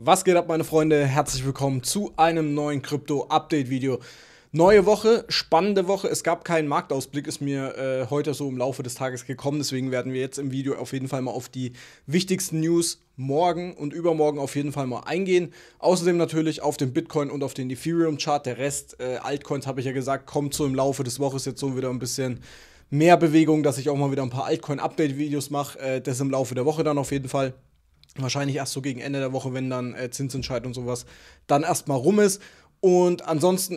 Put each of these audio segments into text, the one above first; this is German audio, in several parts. Was geht ab, meine Freunde? Herzlich willkommen zu einem neuen Krypto-Update-Video. Neue Woche, spannende Woche. Es gab keinen Marktausblick, ist mir heute so im Laufe des Tages gekommen. Deswegen werden wir jetzt im Video auf jeden Fall mal auf die wichtigsten News morgen und übermorgen auf jeden Fall mal eingehen. Außerdem natürlich auf den Bitcoin und auf den Ethereum-Chart. Der Rest, Altcoins, habe ich ja gesagt, kommt so im Laufe des Wochen jetzt so wieder ein bisschen mehr Bewegung, dass ich auch mal wieder ein paar Altcoin-Update-Videos mache. Das im Laufe der Woche dann auf jeden Fall. Wahrscheinlich erst so gegen Ende der Woche, wenn dann Zinsentscheid und sowas dann erstmal rum ist. Und ansonsten,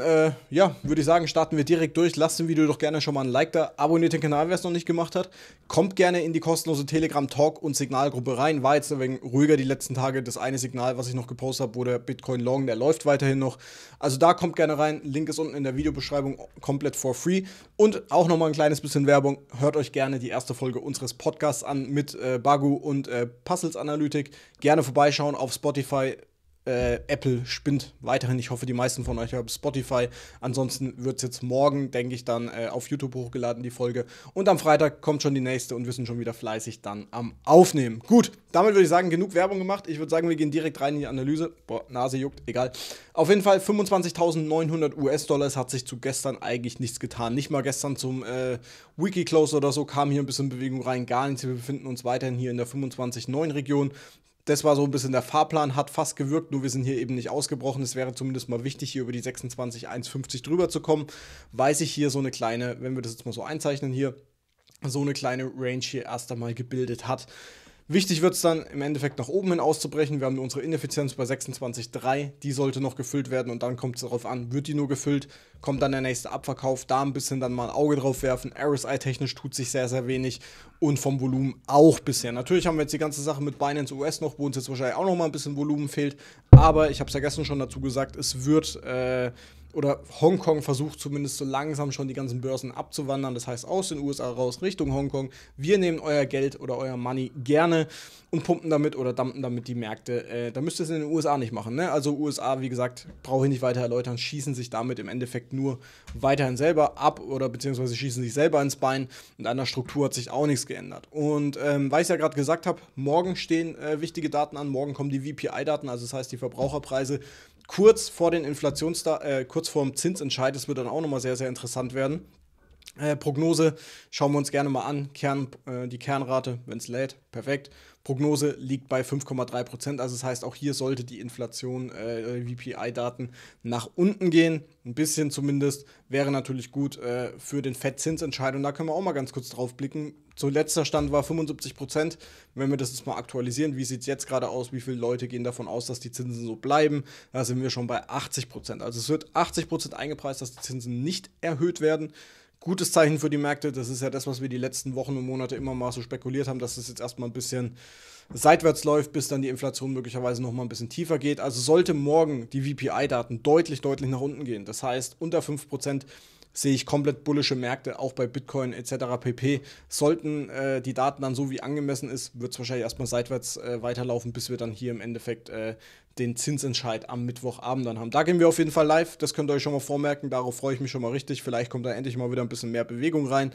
ja, würde ich sagen, starten wir direkt durch. Lasst dem Video doch gerne schon mal ein Like da. Abonniert den Kanal, wer es noch nicht gemacht hat. Kommt gerne in die kostenlose Telegram-Talk- und Signalgruppe rein. War jetzt ein wenig ruhiger die letzten Tage. Das eine Signal, was ich noch gepostet habe, wurde Bitcoin Long. Der läuft weiterhin noch. Also da kommt gerne rein. Link ist unten in der Videobeschreibung komplett for free. Und auch nochmal ein kleines bisschen Werbung. Hört euch gerne die erste Folge unseres Podcasts an mit Bagu und Puzzles-Analytik. Gerne vorbeischauen auf Spotify. Apple spinnt weiterhin. Ich hoffe, die meisten von euch haben Spotify. Ansonsten wird es jetzt morgen, denke ich, dann auf YouTube hochgeladen, die Folge. Und am Freitag kommt schon die nächste und wir sind schon wieder fleißig dann am Aufnehmen. Gut, damit würde ich sagen, genug Werbung gemacht. Ich würde sagen, wir gehen direkt rein in die Analyse. Boah, Nase juckt, egal. Auf jeden Fall 25.900 US-Dollar. Es hat sich zu gestern eigentlich nichts getan. Nicht mal gestern zum Weekly-Close oder so kam hier ein bisschen Bewegung rein. Gar nichts. Wir befinden uns weiterhin hier in der 25.9-Region. Das war so ein bisschen der Fahrplan, hat fast gewirkt, nur wir sind hier eben nicht ausgebrochen. Es wäre zumindest mal wichtig, hier über die 26,150 drüber zu kommen, weil sich hier so eine kleine, wenn wir das jetzt mal so einzeichnen hier, so eine kleine Range hier erst einmal gebildet hat. Wichtig wird es dann im Endeffekt nach oben hin auszubrechen. Wir haben unsere Ineffizienz bei 26,3, die sollte noch gefüllt werden und dann kommt es darauf an, wird die nur gefüllt, kommt dann der nächste Abverkauf, da ein bisschen dann mal ein Auge drauf werfen. RSI-technisch tut sich sehr, sehr wenig und vom Volumen auch bisher. Natürlich haben wir jetzt die ganze Sache mit Binance US noch, wo uns jetzt wahrscheinlich auch noch mal ein bisschen Volumen fehlt, aber ich habe es ja gestern schon dazu gesagt, es wird... oder Hongkong versucht zumindest so langsam schon die ganzen Börsen abzuwandern. Das heißt, aus den USA raus Richtung Hongkong. Wir nehmen euer Geld oder euer Money gerne und pumpen damit oder dumpen damit die Märkte. Da müsst ihr es in den USA nicht machen, ne? Also USA, wie gesagt, brauche ich nicht weiter erläutern, schießen sich damit im Endeffekt nur weiterhin selber ab oder beziehungsweise schießen sich selber ins Bein. Und an der Struktur hat sich auch nichts geändert. Und weil ich ja gerade gesagt habe, morgen stehen wichtige Daten an. Morgen kommen die VPI-Daten, also das heißt die Verbraucherpreise, kurz vor den kurz vor dem Zinsentscheid. Das wird dann auch nochmal sehr, sehr interessant werden. Prognose schauen wir uns gerne mal an. Die Kernrate, wenn es lädt, perfekt. Prognose liegt bei 5,3%. Also das heißt, auch hier sollte die Inflation, VPI-Daten nach unten gehen. Ein bisschen zumindest. Wäre natürlich gut für den FED-Zinsentscheid. Und da können wir auch mal ganz kurz drauf blicken. Zuletzt der Stand war 75%. Wenn wir das jetzt mal aktualisieren, wie sieht es jetzt gerade aus? Wie viele Leute gehen davon aus, dass die Zinsen so bleiben? Da sind wir schon bei 80%. Also es wird 80% eingepreist, dass die Zinsen nicht erhöht werden. Gutes Zeichen für die Märkte, das ist ja das, was wir die letzten Wochen und Monate immer mal so spekuliert haben, dass es jetzt erstmal ein bisschen seitwärts läuft, bis dann die Inflation möglicherweise nochmal ein bisschen tiefer geht. Also sollte morgen die VPI-Daten deutlich, deutlich nach unten gehen. Das heißt, unter 5% sehe ich komplett bullische Märkte, auch bei Bitcoin etc. pp. Sollten die Daten dann so wie angemessen ist, wird es wahrscheinlich erstmal seitwärts weiterlaufen, bis wir dann hier im Endeffekt den Zinsentscheid am Mittwochabend dann haben. Da gehen wir auf jeden Fall live, das könnt ihr euch schon mal vormerken, darauf freue ich mich schon mal richtig, vielleicht kommt da endlich mal wieder ein bisschen mehr Bewegung rein.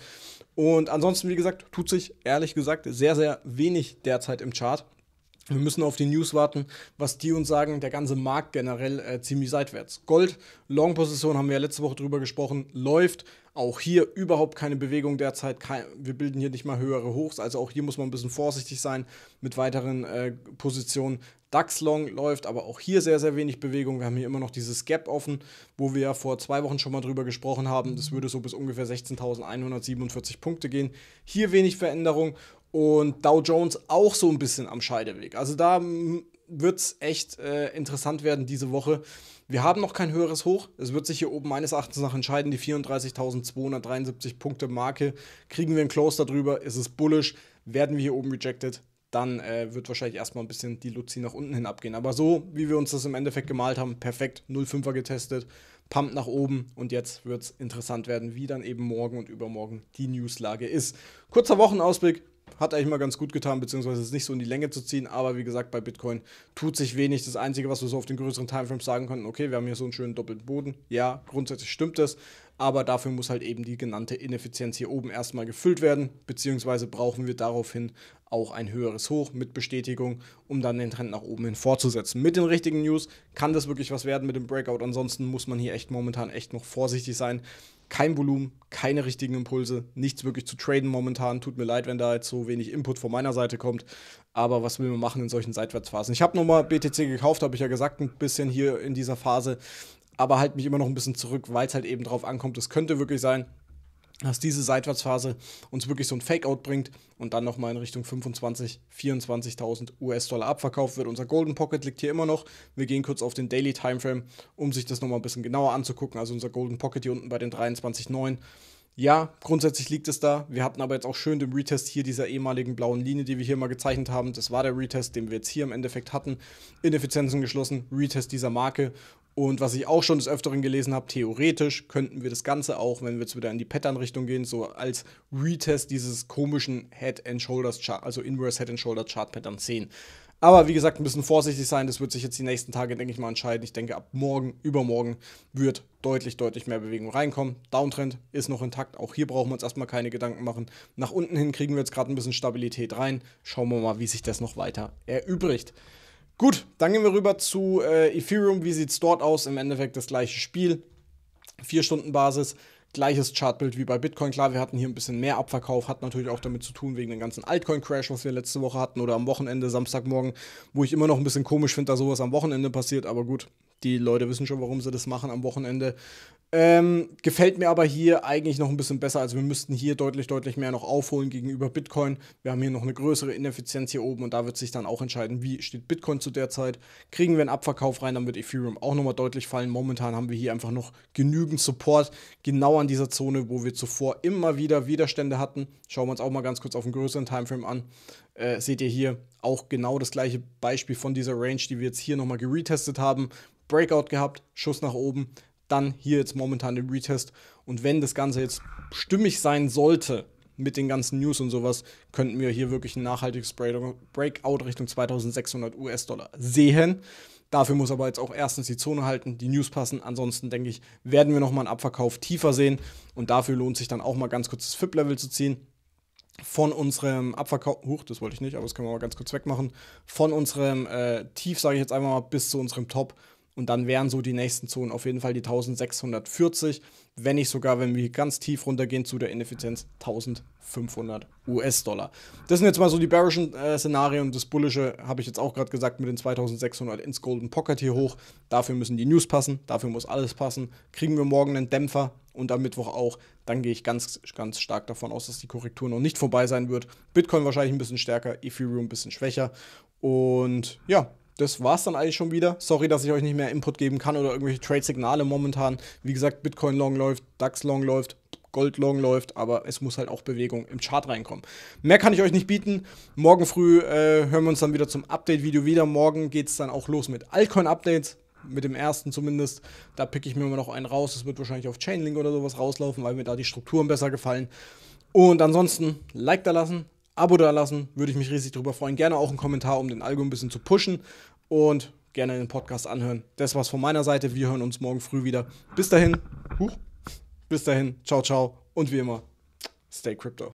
Und ansonsten, wie gesagt, tut sich ehrlich gesagt sehr, sehr wenig derzeit im Chart. Wir müssen auf die News warten, was die uns sagen, der ganze Markt generell ziemlich seitwärts. Gold, Long-Position, haben wir ja letzte Woche drüber gesprochen, läuft. Auch hier überhaupt keine Bewegung derzeit, wir bilden hier nicht mal höhere Hochs, also auch hier muss man ein bisschen vorsichtig sein mit weiteren Positionen. DAX Long läuft, aber auch hier sehr, sehr wenig Bewegung. Wir haben hier immer noch dieses Gap offen, wo wir ja vor 2 Wochen schon mal drüber gesprochen haben. Das würde so bis ungefähr 16.147 Punkte gehen. Hier wenig Veränderung und Dow Jones auch so ein bisschen am Scheideweg. Also da wird es echt interessant werden diese Woche. Wir haben noch kein höheres Hoch. Es wird sich hier oben meines Erachtens nach entscheiden. Die 34.273 Punkte Marke. Kriegen wir ein Close darüber, ist es bullish. Werden wir hier oben rejected, dann wird wahrscheinlich erstmal ein bisschen die Luzi nach unten hin abgehen. Aber so, wie wir uns das im Endeffekt gemalt haben, perfekt, 0,5er getestet, pumpt nach oben und jetzt wird es interessant werden, wie dann eben morgen und übermorgen die Newslage ist. Kurzer Wochenausblick. Hat eigentlich mal ganz gut getan, beziehungsweise es nicht so in die Länge zu ziehen, aber wie gesagt, bei Bitcoin tut sich wenig. Das Einzige, was wir so auf den größeren Timeframes sagen konnten, okay, wir haben hier so einen schönen doppelten Boden. Ja, grundsätzlich stimmt das, aber dafür muss halt eben die genannte Ineffizienz hier oben erstmal gefüllt werden, beziehungsweise brauchen wir daraufhin auch ein höheres Hoch mit Bestätigung, um dann den Trend nach oben hin fortzusetzen. Mit den richtigen News kann das wirklich was werden mit dem Breakout, ansonsten muss man hier echt momentan echt noch vorsichtig sein. Kein Volumen, keine richtigen Impulse, nichts wirklich zu traden momentan. Tut mir leid, wenn da jetzt so wenig Input von meiner Seite kommt. Aber was will man machen in solchen Seitwärtsphasen? Ich habe nochmal BTC gekauft, habe ich ja gesagt, ein bisschen hier in dieser Phase. Aber halt mich immer noch ein bisschen zurück, weil es halt eben drauf ankommt. Es könnte wirklich sein, dass diese Seitwärtsphase uns wirklich so ein Fakeout bringt und dann nochmal in Richtung 25.000, 24.000 US-Dollar abverkauft wird. Unser Golden Pocket liegt hier immer noch. Wir gehen kurz auf den Daily Timeframe, um sich das nochmal ein bisschen genauer anzugucken. Also unser Golden Pocket hier unten bei den 23.9. Ja, grundsätzlich liegt es da. Wir hatten aber jetzt auch schön den Retest hier dieser ehemaligen blauen Linie, die wir hier mal gezeichnet haben. Das war der Retest, den wir jetzt hier im Endeffekt hatten. Ineffizienzen geschlossen, Retest dieser Marke. Und was ich auch schon des Öfteren gelesen habe, theoretisch könnten wir das Ganze auch, wenn wir jetzt wieder in die Pattern-Richtung gehen, so als Retest dieses komischen Head-and-Shoulders-Chart, also Inverse Head-and-Shoulders-Chart-Pattern sehen. Aber wie gesagt, ein bisschen vorsichtig sein, das wird sich jetzt die nächsten Tage, denke ich mal, entscheiden. Ich denke, ab morgen, übermorgen wird deutlich, deutlich mehr Bewegung reinkommen. Downtrend ist noch intakt, auch hier brauchen wir uns erstmal keine Gedanken machen. Nach unten hin kriegen wir jetzt gerade ein bisschen Stabilität rein. Schauen wir mal, wie sich das noch weiter erübrigt. Gut, dann gehen wir rüber zu Ethereum. Wie sieht es dort aus? Im Endeffekt das gleiche Spiel, 4-Stunden-Basis. Gleiches Chartbild wie bei Bitcoin. Klar, wir hatten hier ein bisschen mehr Abverkauf, hat natürlich auch damit zu tun, wegen dem ganzen Altcoin-Crash, was wir letzte Woche hatten oder am Wochenende, Samstagmorgen, wo ich immer noch ein bisschen komisch finde, dass sowas am Wochenende passiert, aber gut, die Leute wissen schon, warum sie das machen am Wochenende. Gefällt mir aber hier eigentlich noch ein bisschen besser, also wir müssten hier deutlich, deutlich mehr noch aufholen gegenüber Bitcoin. Wir haben hier noch eine größere Ineffizienz hier oben und da wird sich dann auch entscheiden, wie steht Bitcoin zu der Zeit. Kriegen wir einen Abverkauf rein, dann wird Ethereum auch nochmal deutlich fallen. Momentan haben wir hier einfach noch genügend Support, genau an dieser Zone, wo wir zuvor immer wieder Widerstände hatten. Schauen wir uns auch mal ganz kurz auf einen größeren Timeframe an. Seht ihr hier auch genau das gleiche Beispiel von dieser Range, die wir jetzt hier nochmal geretestet haben. Breakout gehabt, Schuss nach oben, dann hier jetzt momentan den Retest. Und wenn das Ganze jetzt stimmig sein sollte mit den ganzen News und sowas, könnten wir hier wirklich ein nachhaltiges Breakout Richtung 2600 US-Dollar sehen. Dafür muss aber jetzt auch erstens die Zone halten, die News passen. Ansonsten, denke ich, werden wir nochmal einen Abverkauf tiefer sehen. Und dafür lohnt sich dann auch mal ganz kurz das FIB-Level zu ziehen. Von unserem Abverkauf, huch, das wollte ich nicht, aber das können wir mal ganz kurz wegmachen. Von unserem Tief, sage ich jetzt einmal mal, bis zu unserem Top. Und dann wären so die nächsten Zonen auf jeden Fall die 1640, wenn nicht sogar, wenn wir ganz tief runtergehen zu der Ineffizienz, 1500 US-Dollar. Das sind jetzt mal so die bearischen Szenarien. Das bullische habe ich jetzt auch gerade gesagt mit den 2600 ins Golden Pocket hier hoch. Dafür müssen die News passen, dafür muss alles passen. Kriegen wir morgen einen Dämpfer und am Mittwoch auch, dann gehe ich ganz, ganz stark davon aus, dass die Korrektur noch nicht vorbei sein wird. Bitcoin wahrscheinlich ein bisschen stärker, Ethereum ein bisschen schwächer und ja. Das war's dann eigentlich schon wieder. Sorry, dass ich euch nicht mehr Input geben kann oder irgendwelche Trade-Signale momentan. Wie gesagt, Bitcoin long läuft, DAX long läuft, Gold long läuft, aber es muss halt auch Bewegung im Chart reinkommen. Mehr kann ich euch nicht bieten. Morgen früh hören wir uns dann wieder zum Update-Video wieder. Morgen geht's dann auch los mit Altcoin-Updates. Mit dem ersten zumindest, da picke ich mir immer noch einen raus. Das wird wahrscheinlich auf Chainlink oder sowas rauslaufen, weil mir da die Strukturen besser gefallen. Und ansonsten, Like da lassen. Abo da lassen, würde ich mich riesig drüber freuen. Gerne auch einen Kommentar, um den Algo ein bisschen zu pushen und gerne den Podcast anhören. Das war's von meiner Seite. Wir hören uns morgen früh wieder. Bis dahin, ciao, ciao und wie immer, stay crypto.